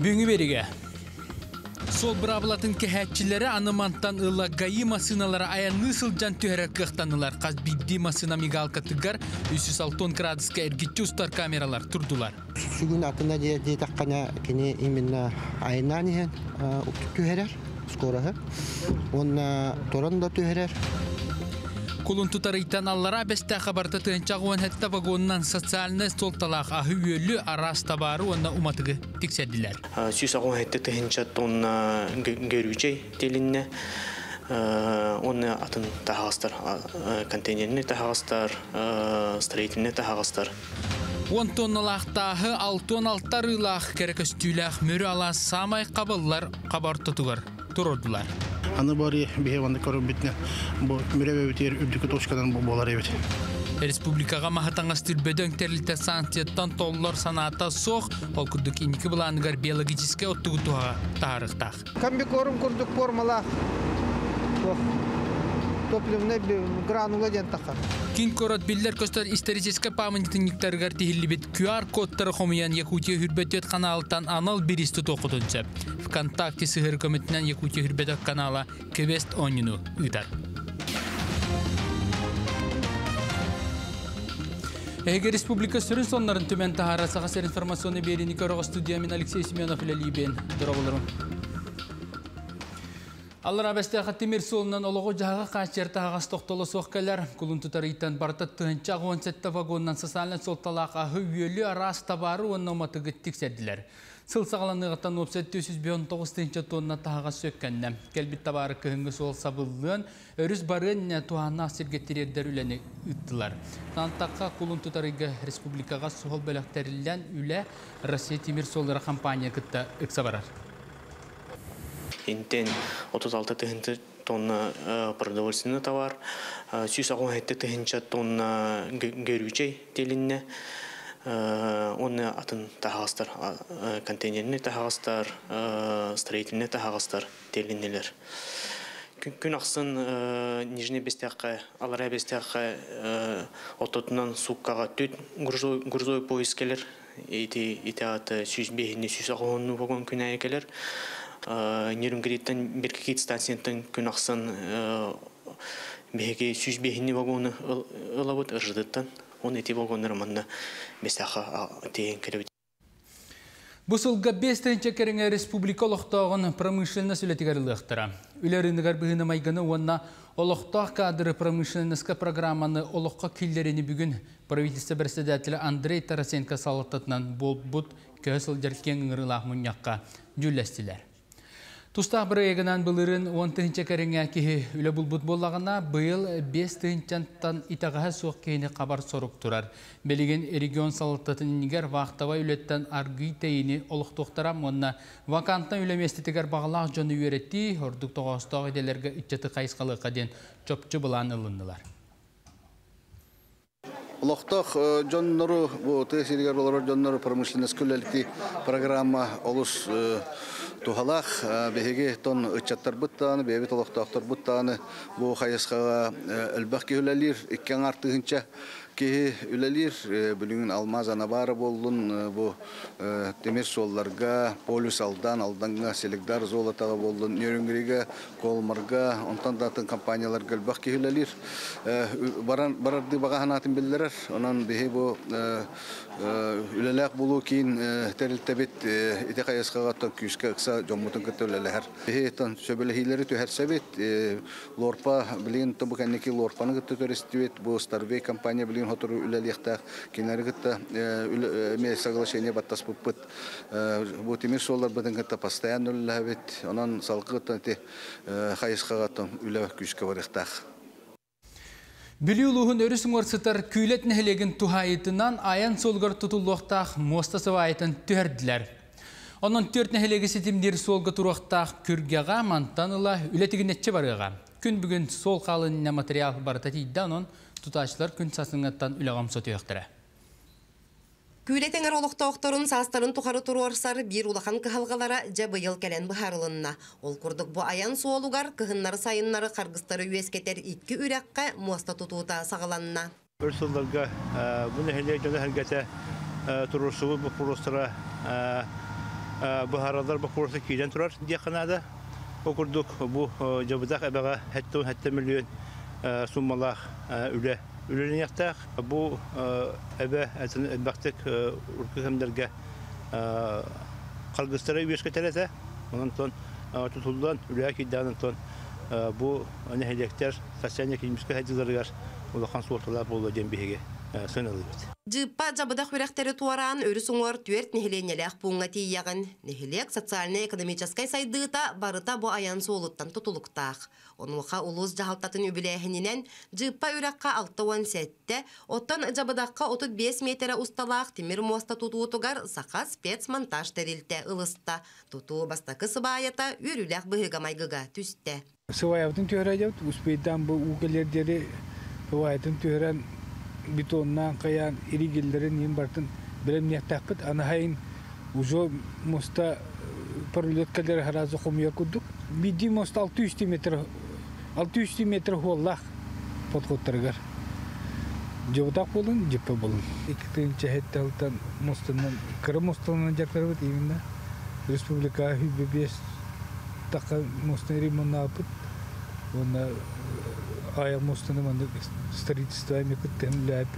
Büyüğü berige. Sol brablatın kehatçilere anamanttan ıla gayı masınalara ayan nısıl can tüherek gıhtanılar. Kaz biddi masına migal katıgar, 306 graduska ergitçi ustar kameralar turdular. Şu gün atında diye takkana kene iminna aynan ihen tüherer, skorahı. Onna toran da tüherer. Kulun tutarıytan allara beste habarda tığınçağıvan hatta vagondan sosyalne soltalaq ahı yöllü aras tabarı onna umatıgı tiksediler. Süsağıvan hatta tığınçat onna görücey delinne, onna atın tahağıstar, konteynerini tahağıstar, streytinini tahağıstar. 10 tonnalaqtahı 6-16 rılaq kereküstüylaq mürü alas samay qaballar qabartıtıgar, tururdular. Anı bari behevanda karım bitne, bu müreve biter übdükü toşkadan bu bolar evet. Respublikaga mahatangastir bedön terlite sansiyattan tollar sanata soğ, halkuduk indiki bulanıgar biyologijiske otugutuha taharıqtağ. Kambi korum kurduk formala, toplumuna granula den taqar. Kin korat biller köster isterijiske pamanitinliktargar tihillibit QR kodları homiyan Yakutiya hürbetiyat kanaltan anal biristi toqudunca. Kontakti Sığır Komitetinden Yakutiya Hürbetek kanala Kvest Oninu ütar. Eğer Respublika sürün sonların tümen tahara sağasar informasyonu beri Nikarova studiyamin Aleksey Semyonov ile liben. Durağılırım. Allah abeste Xatimir Solundan oluğu jahağa kaçer tahağas toqtolu soğkeler. Kulun tutarıytan barta tığınçağı 17 vagondan sasalına soltalağa ahı üyeli aras tabarı onun matıgı tiksediler. Сыл сағаланығыттан өпсет 219 тонна тағаға сөккенді. Келбіт табары күйінгі сол сабылығын, өріз барынне туғанна сергеттерердер үләне үттілар. Тантаққа құлын тұтарығы республикаға сұғыл бөліктерілден үлі Россия темір солдары компания күтті үксі барар. Ентен 36 тығынты тонна продовольственный товар, 117 тығынша тонна гөрючей делінне. Onu atın tahastar, konteynerini tahastar, streytinini tahastar delindiler. Gün aksın Nijne Besteqe, Alara Besteqe ototundan Sukkağa tüt Gurzoy poiz gelir. İti atı süz behinde süz ağonu vagon künaya gelir. Nerumgrid'den Berkekit stansiyonundan gün aksın behege süz behinde vagonu ılavut ırjıdıttan. Bu sılga 5-тенче кереңе республика олықтағын промышленна сөйлетігерлі ұқтыра. Үлеріндігер бұғына майғаны онына олықтақ кадры промышленнеске программаны олыққа келдеріні бүгін правительсті бірседетілі Андрей Тарасенко салаттатынан бол бұд көсіл жеркен ғырылақ мұньяққа жүлестілер. Тустақ бір егінен бұлырын 10-тенче кереңе кеғі үлі бұлбұт болағына бұйыл 5-тенчентан итағаға соқ кейіне қабар соруп тұрар. Белеген регион салықтатын нигер вақтава үлеттен арғы тейіні олықтықтарам онына ваканттан үлеместетігер бағылақ жөні үйеретті, ордық тоғастағы еделерге үтчеті қайсқалыққа ден чөпчі бұлан ылындылар. Олықтақ жөннұру, бұл тесерігер олар жөннұру промышленес күлелікті программа олыс Tuhalaq behege ton öçattar buttanı, bevet oloqtaqtar buttanı bu xayısqağa ülbaq kehülelir, ikken artığınca kehülelir. Bülüngün almaz anabarı bollun bu demir sollarga, polis aldan, aldanga, selikdar zolatağı bollun, nörüngirige, kolmarga, ondan dağıtın kampanyalarga ülbaq kehülelir. Barardı bağa hanatın bildirer, onan behe bu ülelaq bulu keyin teriltebet ite xayısqağa ton küyüske ıqsa Jomutun kütüleleher. Hetan söbelehileri tühersebet Lorpa bilin tobu kaniki Lorpa'nın kütürestivit bu Starvey kampanya bilin hotoru ülelekta kinleri kütte me saglaşenie battas puput bu temir sollar bıdın kütte pastayan ülelebet onan salqıtan te hayısqagatın ülele küçke varıqtaq. Biliuluğun örüsün orsıtar küylet nehelegin tuhayetinan ayan solgar tutulluqtaq mostasıva aytan tüherdiler. Onun törtüne helegesetimdir solga turuqtaq kürgeğa, mantanıla, ületigin etçe barığa. Kün bugün sol qalınına material baratatiyddan on tutaçlar kün sasınattan üleğam sotuyoqtıra. Күйлетеңер олықтауқтарын састарын тұқары тұруарсары бір улақан кыхалғалара жабы ел кәлен бұхарылынна. Ол күрдік бұ аян суалуғар кыхыннары сайыннары қарғыстары үйескетер иткі үрекке муаста тұтуыта сағыланна. Өрсілдерге бұны baharatlar bakırsa kilen turar diye kanada okurduk bu cebizak ebaga hatta milyon summalar üle niyetler bu ebe baktık ülkem derge kalgıstırayı birşketelese onun ton tutuldan üleki dağın ton bu nehirler saçlarına kimse hediyeler olakan sortular olacağım biriye sanılıyor. Jıpa jabıdak birak teritoran örüsünor tüert nihilenelek buğnati yağın nihilek sosyal-ekonomik saydığıta barıta bu ayansı oluttan tutuluktaq. Onulqa uluz jahaltatın übilehininen jıpa ürakqa 6-10 sette ottan jabıdaqqa 35 metre ustalaq temir mosta tutuutugar saqa spetsmontaj terilte ılısta tutuu bastakı sıbayata ürülek bıhıgamayğıga tüste. Sıvayavtın töhräjäwt uspeydan bu ugelerleri sıvayatın töhrän bitondan kayan iri gillerin yembartın bilemniye takıt anahayn uzo mosta parületkeleri harazı komuya kurduk. Bidi mosta 600 metre hollak podkottargar. Cevdak bolun, cephe bolun. İktirin çehette haltan mostanın, kara mostanın jakları var evinde. Respublika hübbiyes takı mostaneri manapıt. Ona aya mostanı mandık staritistayım ektemleyip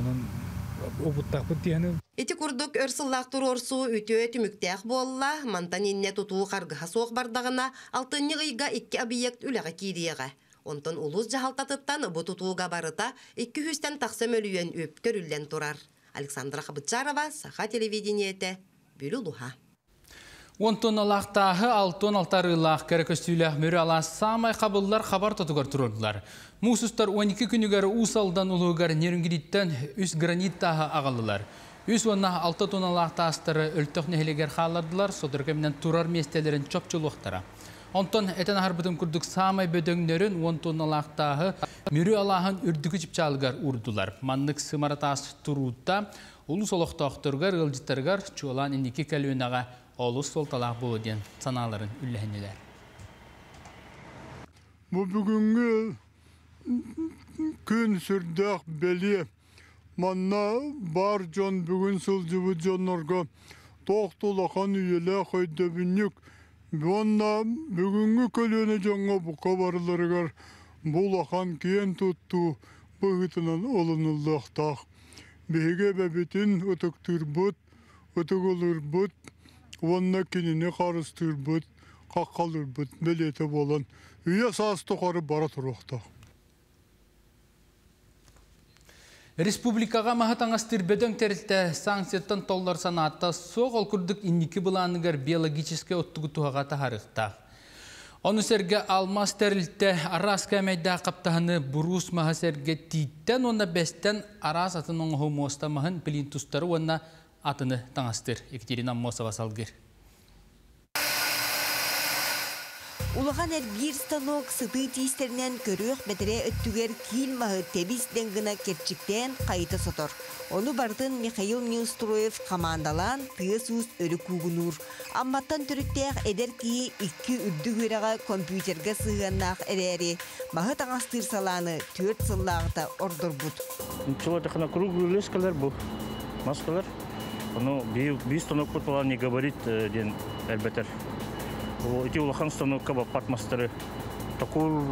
onun obuttakpıt yani. Eti kurduk örsüllak turorsu ütü tümüktäh bolla mantaninne tutuu qargıha soq bardagına altınnyıga 2 obyekt üläge kiriyaga. Onton uluz jahaltatıttan bu tutuuga barıta 200'ten taksam ölüyen öp körüllen turar. Aleksandra Xabıtçarova, Saha televideniyete Büluluha. Онтон алақтағы алтон алтарылақ кәрекөстілік мөрі ала самай қабылдар қабар тұтығыр тұрылдылар. Мұсыстар 12 күнігер ұсалдан ұлығығыр нерунгеріттен үс граниттағы ағалылар. Үс онна алты тон алақта астары өлттіқ нәхелегер қалардылар, содыргамінен тұрар местелерін чөпчілуқтара. Онтон әтен ағарбытын күрдік самай бөдіңнерін онтон алақтағы мөрі алағын үрдігі жіпчалығар ұрдылар. Маннық сымаратасы тұрудта ұлыс олықтақтырғар ғылжыттарғар чуалан индеке кәлуінаға Олыс солталақ болу ден саналарын үлләнелер. Бұл бүгінгі күн сүрдәқ бәлі. Манна бар жон бүгін сылжывы жонларға тоқтылақан үйелі қойды бүнік. Бұнна бүгінгі көлені жонға бұқа барыларығар. Бұл ақан кейін тұтту бұғытынан олынылдақтақ. Беге бәбетін ұтықтыр бұд, ұтығылыр бұд. Onunla kendini karıştır büt, kakalır büt, melete bolan. Üye sağız tokarı barat rohta. Respublikaga mahatangastır bedön teriltte sanksiyattan tollar sanatta soğal kurduk indiki bulanıgar biyologiske ottugu tuhağa taharıqta. Onu serge almas teriltte aras kamayda kaptahını burus maha serge titten onda besten aras atın onu homosta mahın pilintustarı onda Atını tanıştır. Ekterina Mosova salgır. Улахан әрбір станок сыты тейстерінен көріқ бәдірі өттігер кіл мағы тәбіз дәңгіна керчіктен қайты сотыр. Оны бардын Михаил Неустроев қамандалан түйес өз өрі көгінур. Амматтан түріктәқ әдер кие үкі үрді көреға компьютерге сығаннақ әрәрі. Мағы таңастыр саланы төрт сыллағыта ордыр бұд. Чылатықына күрігі үлескілер бұл. Маскалар. Ну, бир станок портала не говорит ден элбетер. Эти улахан станокка ба партмастары такур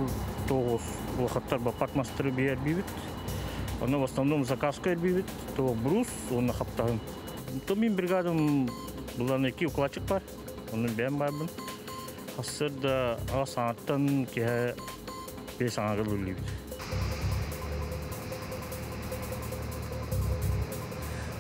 тогос улахаттар ба партмастары бияр бибит. Оно в основном заказка бибит, то брус он нахаптагын. То мин бригадам буланы ки укладчик бар. Оны бен барбын. Асыр да асааттан ке бес аңгылы.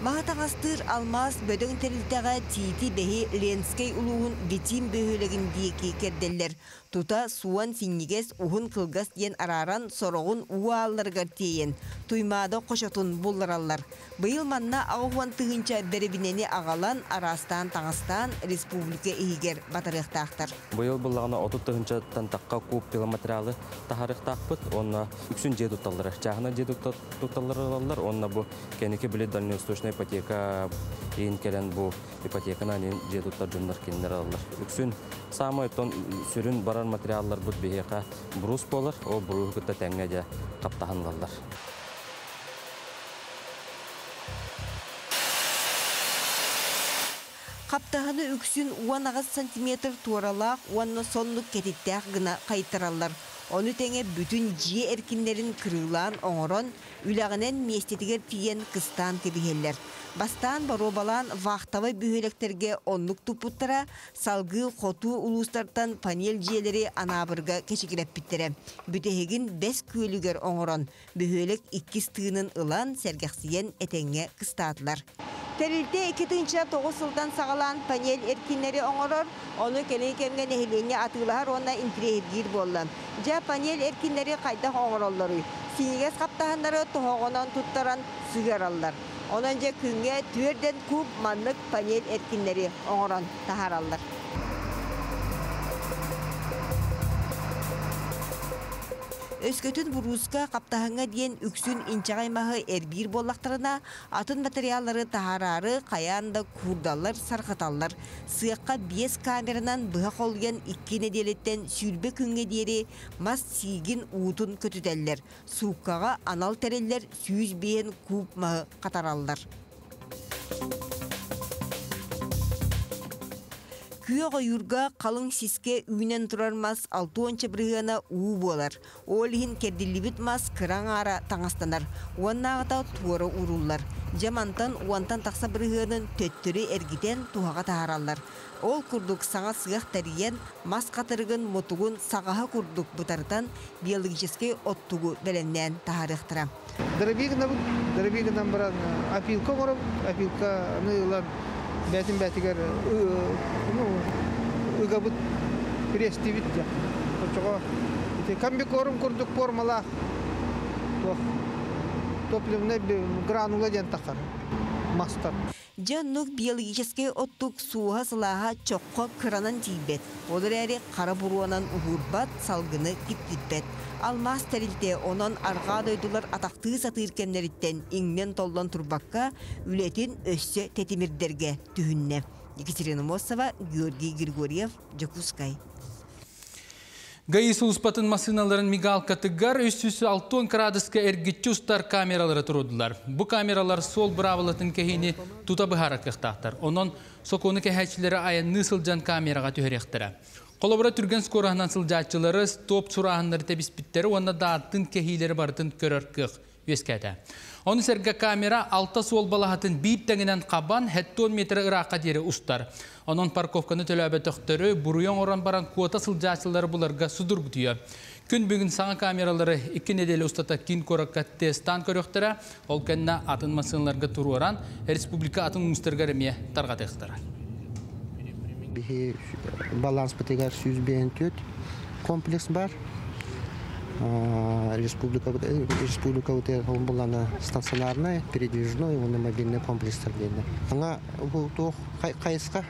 Мағатағастыр алмаз бөдің тәрілтіға тейті бәхе Ленскай ұлуғын бетім бөйілігін дейке керделер. Тута суан сенегес ұғын қылғас ден араран сорағын уағаларғар тейін. Туймада қошатын болыралар. Бұл манна ағуан тұғынша бәрібінені ағалан арастан таңыстан республика егер батарықтақтар. Бұл бұллағына 30 тұғынша тантаққа көп пилометралы тахарықтақпыт. Онна үксін жедутталары. Жағына жедутталарылар. Онна бұл кәнеке біле дальнеусточный ипотека ең келен бұл ипотекана ең жедуттар жүмдер келінер алылар. Үксін самай тон сүрін барар материаллар бұд бейеқа бұрыс болыр, ол бұрығықты тәңгеде қаптаған қалдар. Қаптағыны үксін 19 сантиметр туаралақ, уанны сонлық кететтіғ ғына қайтыралар. Оны тәңе бүтін жие әркінлерін кірілан оңырон, үләғінен местетігер тиген қыстан кебігелер. Бастан баробалан вақтавы бүйелектерге онлық тұпыттыра, салғы қоту ұлыстартан панел жиелері анабырға кешекіліп біттірі. Бүтігін 5 көйлігер оңырон, бүйелек 2 стығының ылан сәргексиен әтәңе қыстатылар. Тәрілді 2009 жылдан сағалан панел әркінлері оңырор, оны кәлекемген әйлене атылар онна интірегер болын. Жа панел әркінлері қайдақ оңыроллары. Сенегес қаптағындары тұхоғынан тұттаран сүгералдар. Онынжа күнге түрден көп манлық панел әркінлері оңыран тахаралдар. Өскөтін бұруызға қаптағыңа дейін үксін инчағаймағы әрбір боллақтарына атын материаллары тағарары қаяңда күрдалар сарқыталар. Сыяққа 5 камерынан бұғақ олген 2 неделеттен сүрбе күнге дейірі мас сиген ұутын көтітәлілер. Суыққаға анал тәрелілер сүйіз бейін көпмағы қатаралдар. Күйеғі юрға қалың сеске үйінен тұрармас 6-10 бірігіна ұу болар. Олығын керділі бітмас қыран ара таңастанар. Уанна ағыта туары ұрулар. Жамантан уантан тақса бірігінің төттірі әргіден туғаға тағаралар. Ол күрдік саңа сығақ тәрген, мас қатырығын мұтығын сағаға күрдік бұтардан биологическе оттығы бәліннен тағарықтыра. Дәрбегінен бірін апилка ғорып, Бәтін бәтігер үгабыт күресті бітті. Камбик орым күрдік формала топлымны гранулы ден тақар, мастар. Жаннық биологическе оттық суға сылаға чоққа қыранан тейбет. Олар әрі қара бұруанан ұғырбат салғыны кіптетбет. Алмаз тәрілде онан арға дойдылар атақты сатыр кемнеріттен еңнен толдан тұрбаққа үлетін өсі тетемірдерге түхінне. Екатерина Мосова, Георгий Григорьев, Джокускай. ГАИС ұлыспатын машиналарын мигалка тыгар, өсісі 6 градуска әргетчустар камералары тұрудылар. Бұ камералар сол бравылатын кәйіне тұта бұхарат қықтақтар. Онан соконы кәйәтшілері айын нысылжан камераға түхіректірі. Қолабыра түрген скорағынан сылжатчылары стоп сұрағынлары тәбіспіттері онына дағыттың кәхейлері барытын көріркіқ өскәді. Оны сәргі камера алта сол балағатын бейіптәңінен қабан 10 метрі ұраққа дері ұстар. Оның парковканы төләбі тұқтыры, бұруян оран баран қуата сылжатчылары бұларға сұдыр бұтыйы. Күн бүгін саңа камералары 2 неделі ұстата кейін қорыққа тестан көріқтірі, ол кәнна атын масынларға тұру оран, республика атын ұстырғарыме тарғатықтыры. Баланс бітігер 100 комплекс бар. Республика өте ғылбыланы стационарны, передвижной, оны мобильный комплекстер дейді. Аңа бұл тоқ қайысқа.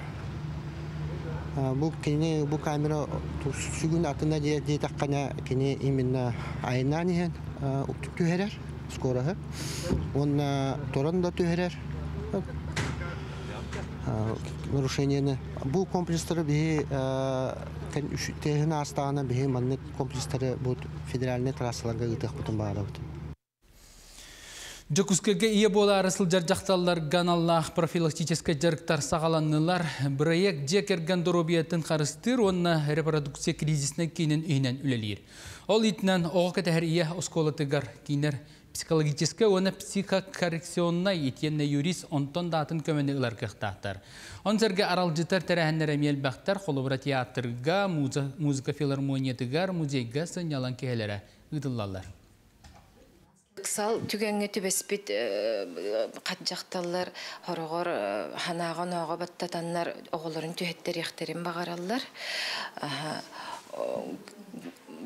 Бұл камера сүгін атында дейтаққана кені именно айынан ең ұптық түйерер, скорағы. Оны торында түйерер. Bu komplistleri tehin hastağına bir manlık komplistleri bu federalne trasalarına gıtık bütün bağırdı. Джокускеге ие бола арысылжар жақталар ғаналлах профилактическа жарықтар сағаланылар. Бірайек жекерген доробиятын қарыстыр, онына репродукция кризисінен кейінен үйінен үлелер. Ол етінен оғы кәтәр ие осколатығар кейінер психологическе, оны психокоррекционна етенне юрист онтон датын көмені ұлар кіқтақтар. Онзерге арал жытар тәрәхінлер әмел бақтар, қолыбыра театрға, музыка филармониятығар, музейға сынялан кеғелері ұдылалар. Сал түгенге түбеспит қатжақталар, хорығыр ханаған оға баттатанлар оғыларын түхеттер ехтерін бағаралар.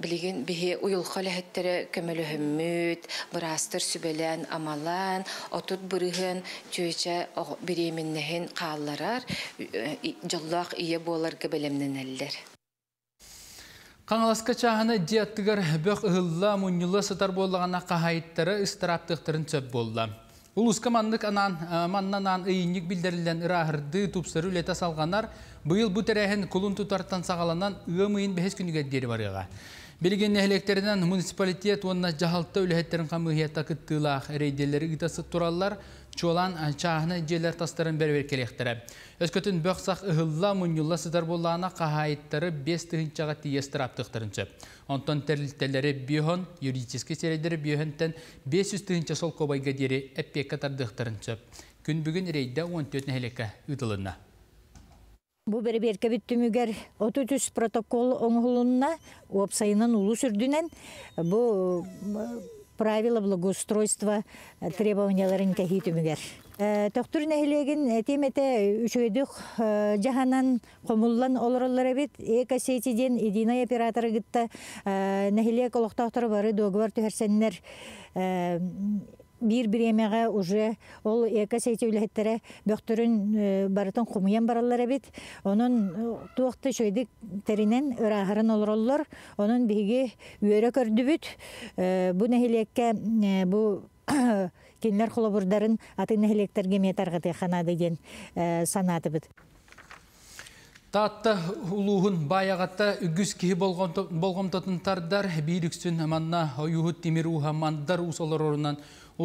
Білген бігі ұйылқа ләхеттері көмілі хүммет, бұрастыр сүбелен, амалан, отуд бұрығын түйече біреміннігін қалларар, жыллақ ие болар көбелемнен әлілер. Қаңаласқа чағына диаттығыр бөқ ұғылла мұнылы сатар болығана қағайттары ұстараптықтарын сөп болды. Улысқа маңдық маңнанан үйінік білдірілден ұрағырды тұпсыры үлеті салғанар, бұйыл бұ тәрәхін құлын тұтартан сағаланан ұғымыйын бәхес күнігәддері барыға. Belgen nehleklerinden munisipalitiet onunla cahaltta ülhetlerin kamuhiyet takıttığıla reydelleri gıdası turallar çoğalan çağını celler tasların berberkelektire. Özkötün böksaq ıhılla munyulla sıdar bollağına kahayetleri 5 tığınçağa tiyestir aptıqtırınca. Ondan terlitteleri bihon, yuridiski serileri bihonten 500 tığınça sol kobayga deri eppe katardıqtırınca. Gün bugün reyde 14 nehlekka ıdılına. Bu berberke bittümüger 33 protokol onuğulunna opsayının ulu sürdünen bu правила благоустройства требованияларын кәһитүмүгер. Тохтур нәһилеген темете үчөйдүк жаһаннан комуллан олороллары бит экосетиден идина операторы гытта нәһилек олохтохтор бары договор төһәрсәннәр bir bireymeğe ucu ol ekoseti ülhetlere böktürün barıtın kumuyan barallara bit. Onun tuğukta şöyde terinen ırağırın olurlar. Onun bilgi üyere kördübüt. Bu nehilek'e bu kendiler kulaburdarın atı nehilek'ter gemiyet argıtı xanada gen sanatı bit. Tatta uluğun bayağıtta ügüz kihi bolğumtatın tardar bir yüksün amanna yuhut dimiruha mandar usolar orunan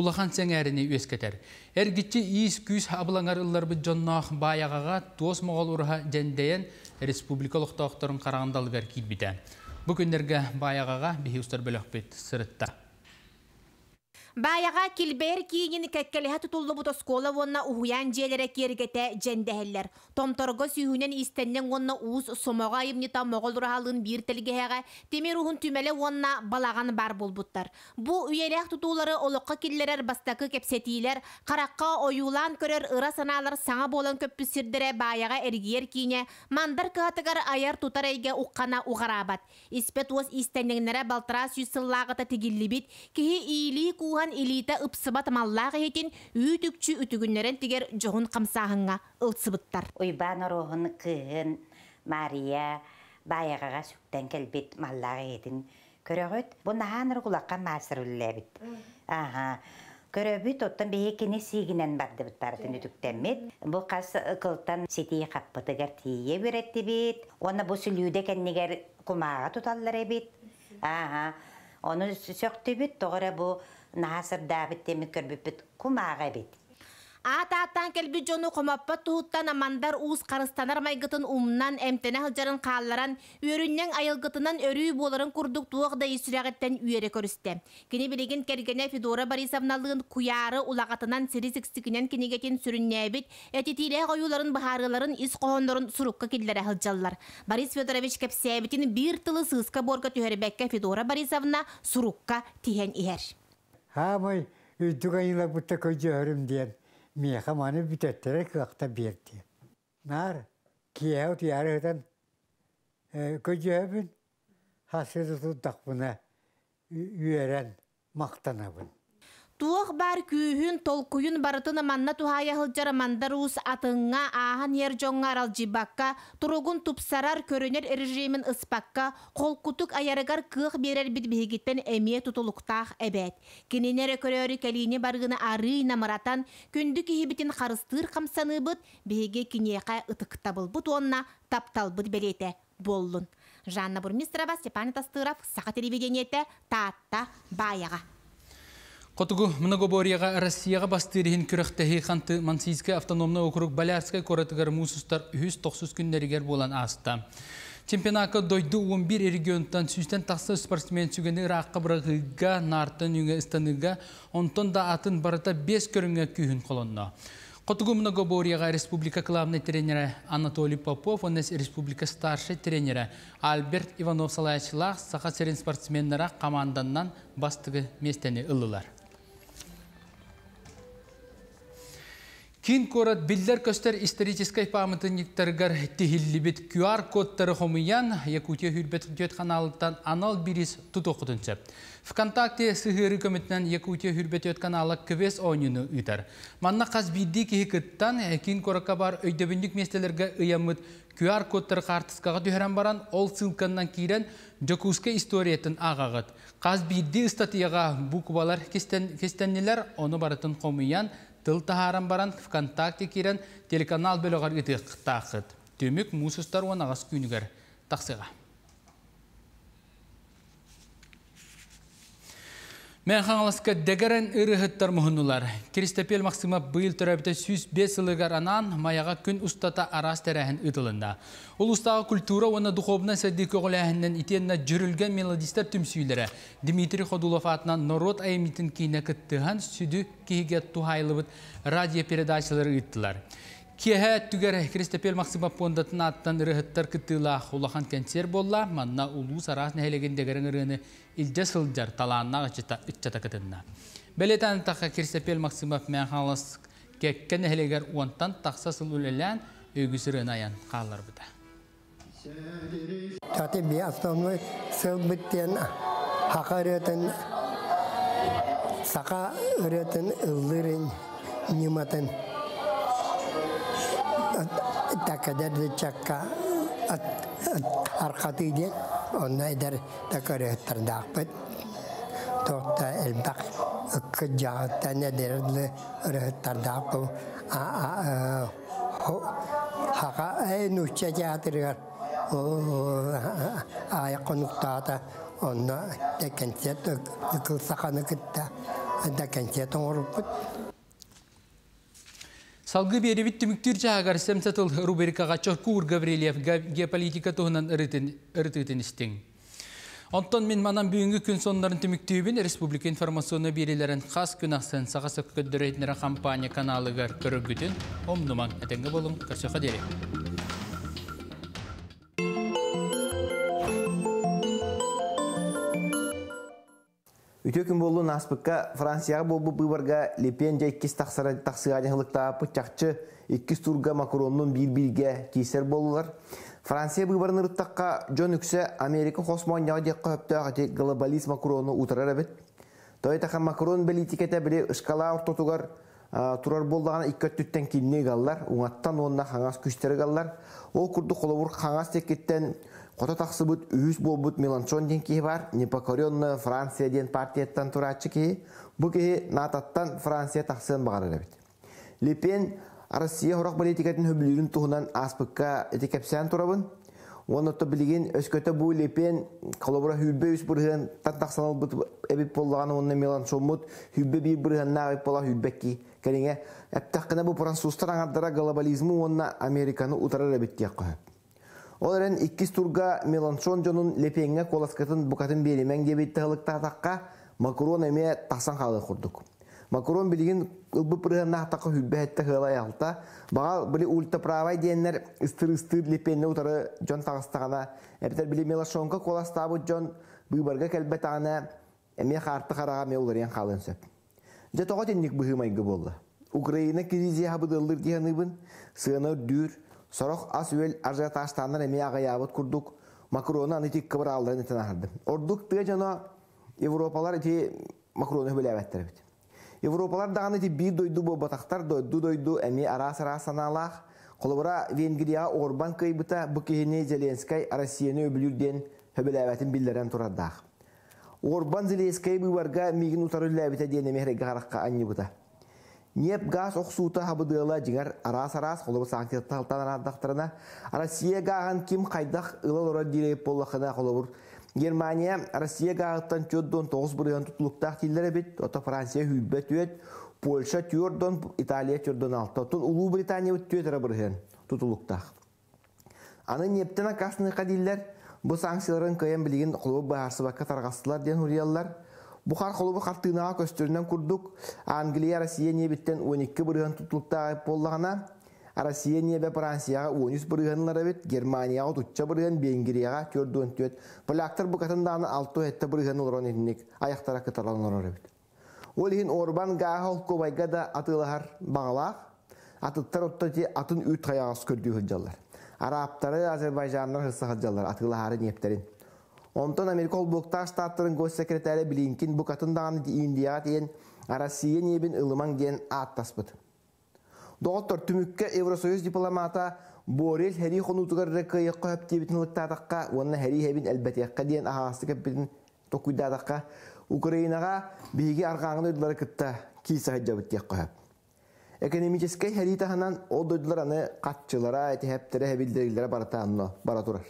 Улахан сәңәріне өскетер. Әргітчі ес күйіс абылаңар ұлларбы жоннақ баяғаға туос моғал ұрға жәндейін республикалық тауқтарын қарағандалығар келбеді. Бүкіндерге баяғаға бейістер бөлік бет сұрытта. Баяға келбер кейінін кәккеліға тұтылды бұта скола онына ұғыян жиелері кергеті жәндейілер. Томторғыз үйінен істеннен онына ұғыз сомаға емнета моғал ұрғалығын бір тілгеғеға темер ұғын түмелі онына балаған бар болбұттар. Bu üyelik tutuları oluqqa killerer bastakı kepsetiler, karakka oyulan körer ıra sanalar sana bolan köpü sirdire bayağa ergiyer kine, mandar kıhatıgar ayar tutar ege uqqana uğarabat. İspet oz istenenlere baltıras yüzyıllağıta tigillibit, kihi iyiliği kuğan ilita ıpsıbat mallağı hetin üytükçü ütügünlerin tiger johun kamsahına ılsıbıttar. Uyban ruhunu kığın, Maria bayağa sükten kelbit mallağı hetin. Köröğüt, bu nahanır kulakka masırıllı bit. Aha. Köröğüt, otun bir hekine siğinen bardı bit barıdın üdükten bit. Bu kas ıkıltan setiği kapıtı gertiye üretti bit. Onu bu sülüde kendiler kumağa tutalları bit. Aha. Onu söktü bit, doğru bu nahasır da bit demir körbüt bit kumağa bit. Ata-atan kelbi jonu komappa tuhuttan amandar uus karıstanar maygıtın umnan emtene hılcarın kaallaran ürünnen ayılgıtınan örüyü boların kurduk tuğda isüreğetten üyere körüste. Kini biligin kergene Fedora Borisovnalığın kuyarı ulağatınan sirisiksikinen kinegeten sürünnebit, etitiyle koyuların baharıların is kohonların surukka killere hılcallar. Boris Fedorovich Kepsevitin bir tılı sığıska borga tüherbekka Fedora Borisovna surukka tihen iher. Ha boy, ütügan yıla butta koycuhörüm diyen. Miyakamanı büteterek vakta birdi. Nar, kiyahut yarıdan kocahabın hasırısı takbına üyeren maktanabın. Tuğuk bar küyün tolkuyun barıtını manna tuhaya hılcara mandarus atınga ahan yerjongar aljibakka, turugun tupsarar körüner erijimin ıspakka, kolkutuk ayarıgar kıyıq birer bitbihigitten emiye tutuluktağ ebet. Kinenere körörü kelini bargını arı namıratan, kündük hibitin karıstır kamsanı bıt, bihige kineyka ıtıkta bıl bıt onna taptal bıt belete bollun. Janna Burmistrova, Stepan Tastırov, Saha televideniyete Taatta Bayağa. Котугу многоборьяга Россияга бастырыгын күрәктәһи ханты Мансийский автономный округ Балярский коратыгар мусустар 190 күннәргә булган аста. Чемпионатка дойду 11 регионтан сүстән тахсы спортсмен сүгене ракка биргә нартын югы истаныга онтон да атын барыта 5 көрүнгә күһүн колонна. Котугу многоборьяга республика главный тренеры Анатолий Попов, он республика старший тренеры Альберт Иванов Салаечлах саха серен спортсменнәре команданнан бастыгы местене ыллылар. Кин корот билдер көстер исторической памятниктаргар тихиллибит QR кодтары хомиян Якутия Хүрбет Өтканалыктан анал бирис тутоқытынчы. ВКонтакте сыгыры көмітінен Якутия Хүрбет Өтканалы квес ойнуны үйтер. Манна қазбейді кехекіттан кин коротқа бар өйдебіндік местелерге ұямыт QR кодтары қартысқаға дүйерен баран ол сылқаннан кейрен Джокуска историятын ағағыт. Қазбейді статияға буквалар кестеннелер оны барытын хомиян Тыл тахарам баран ВКонтакте кирен телеканал бөлігар үтіқ тақыт. Төмік мұсыстар он ағас күнігер тақсыға. Men hangalıska degeren ırıhıttar muhunular. Kristapel Maksima bıyıl törabıda 105 yılıgar anan mayaga kün ustata aras terahin ıdılında. Ol ustağı kultura ona duhovna sadiki oğlahinden itenna jürülgen melodistler tümsüylere. Dimitri Hodulov atnan Norod ayemitin kine kıttıhan südü kihiget tuhaylıbıt radyo peredaçları ıttılar. Kiyahı tüger Kristapel Maksima pondatın attan ırıhıttar kıttıla olahan kanser bolla manna ulus aras nehelegen degeren ırığını İlde sıldır talanına iççatakıdınna. Beletan taqa Kristapel Maksimov menhalas kekken heleger ondan taqsa sılülelen ögüsürün ayan qallar bıda. Tabi bir astomlu sıl bitten hakarıtın saka ırıtın ıldırın nimatın takadar da çakka arkatıydı. Onlar takar ettirdik. Tohta elbak kıcağıta ne derdi ettirdik. Haka en uçça çağıtırlar. Ayak noktada onlar tekenset kılsakanı kıtta. Tekenset oğruput. Salgı beri bittimiktir çağır semsatıl rubrikaga Çorkur Gavrilyev geopolitika tohunan ırıtıtın istin. Ondan men manan büyüngü gün sonların tümüktüğübün Respublika informasyonu birilerin xas günahsın sağa söpköddürü etnere kampanya kanalıgar körügütün omnuman etenge bolum karşıqa deri. Ütükün bolluğun aspıkka Fransiyağı bolbu bıbarga Lepence ikkis taksıganyalıkta pıçakçı ikkis turga Macron'un bir-birge keser bollular. Fransiya bıbarın ırıttakka John Hüks'e Amerika Hosmanyağı dekka höptöğe globalist Macron'u utarar ebet. Toytaqa Macron politikete bile ışkala ortotugar turar bollağına ikköttütten kinne gallar, uğattan onunla hanas güçteri gallar. O kurdu kolobur hanas teketten Kota taksıbıt, üyüs bolbıt Melanchon denki var, Nepokorion'la Fransiya den partiyetten turacı ki, bu ki natattan Fransiya taksıyan bağırır ebit. Le Pen, Rusiya horak politikatın höbülüğünün tuğunan aspıkka etikepsen turabın. Onu da bilgin, özköte bu Le Pen, kalabura hübbe üs bırhıyan taksanalı bıt ebip bollağını onunla Melanchon bıt, hübbe bir bırhıyan nağ ebip bolla hübbe ki. Kerine, ebtağına bu Fransuzlar anadara globalizmi onunla Amerikanı utarar ebit diye koyup. Onların ikkis turga Melanchon'un Le Pen'e kolaskatın bukatın berimen gibi tağılıkta takka Macron eme tasan halı kurduk. Macron bilgin ılbı pırığına hattaka hübbe hette hılay alta. Bağa bile ulta pravay diyenler ıstır Le Pen'e utarı John tağıstağına. Epeter bile Melanchon'a kolastabı John bıbarga kelbetağına eme hartı harağa meularayan halın söp. Jatoğa tenlik bıhımaygı bolla. Ukrayna kriziye habıdılır diyanıbın sığınır dür. Sorok asüel arca taştanlar emeğe ağayabıt kurduk. Macron'u anıtik kıbır aldığını eten ağırdı. Orduk tığa Evropalar eti Macron'u böyle evettir. Evropalar dağın eti bir doydu bu bataktar doydu emeğe ara sanalağ. Kolubara Vengriya'a Orban kıybıta bu kehine Zelenskay Rusya'nı öbülür den höbele evetin bildiren turadı. Orban Zelenskay bu varga migin utarı levete den emeğe gağrakka anı bıta. Niyep gaz oksuta habıdığla jinar aras kolubı sanktiyatta haltan aradaktarına Rusiya gağın kim kaydak ılal oral direyip bollakına kolubur. Germaniya Rusiya gağıttan çöddön 9 bırıyan tutuluktaq tillere bit, ota Fransiya hübbe tüet, Polşa tüördön, İtaliya tüördön altta tün Ulu Britaniya tüötara bırıyan tutuluktaq. Anı niyepten akasınıqa diller, bu sanksiyaların kayan bilgin kolubı baharsı bakka targasılar den huriyallar. Buxar kolubu karttınağa köstüründen kurduk. Angliya Rusiya nebitten 12 bırıhan tutulukta ayıp bollağına. Rusiya nebe Fransiya'a 13 bırıhanlar ebit. Germaniya'a 3 bırıhan, Bengiriya'a 4 tüet. Polaklar bu katındağına 6-7 bırıhan olan etnik. Ayaktara kıtalanlar ebit. Olihin Orban gaha olkobayga da atılahar bağlağ. Atıttar ottaki atın 3 ayağız kördüğü hıccalar. Arapları Azerbaycanlar hırsa hıccalar atılaharı nebterin. Ondan Amerika Olbuktar Ştatların Gossekreteri Blinken bu katındağını Indiya'a deyen Rusiya nebin ılıman deyen attas bıdı. Doktor tümükke Evrosöyüz diplomata Borel heri konutugarı kıyıqı höptebitinlikta adakka onunla heri hebin elbetiyakka deyen ahası köpbetin tokuyda adakka Ukrayna'a bilgi arqağını ödüları kıtta kilsa hıccabıttiyakka höp. Ekonomikiskay heri tahanan o döydüler anı katçılara, etiheptere, hebildiriklere baraturar.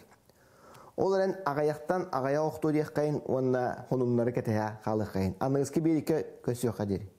Оларен агаяқтан агая оқтодияққайын, онна хонумнары кәтеға қалық қайын. Аныңыз кебереке көсі оқа дері.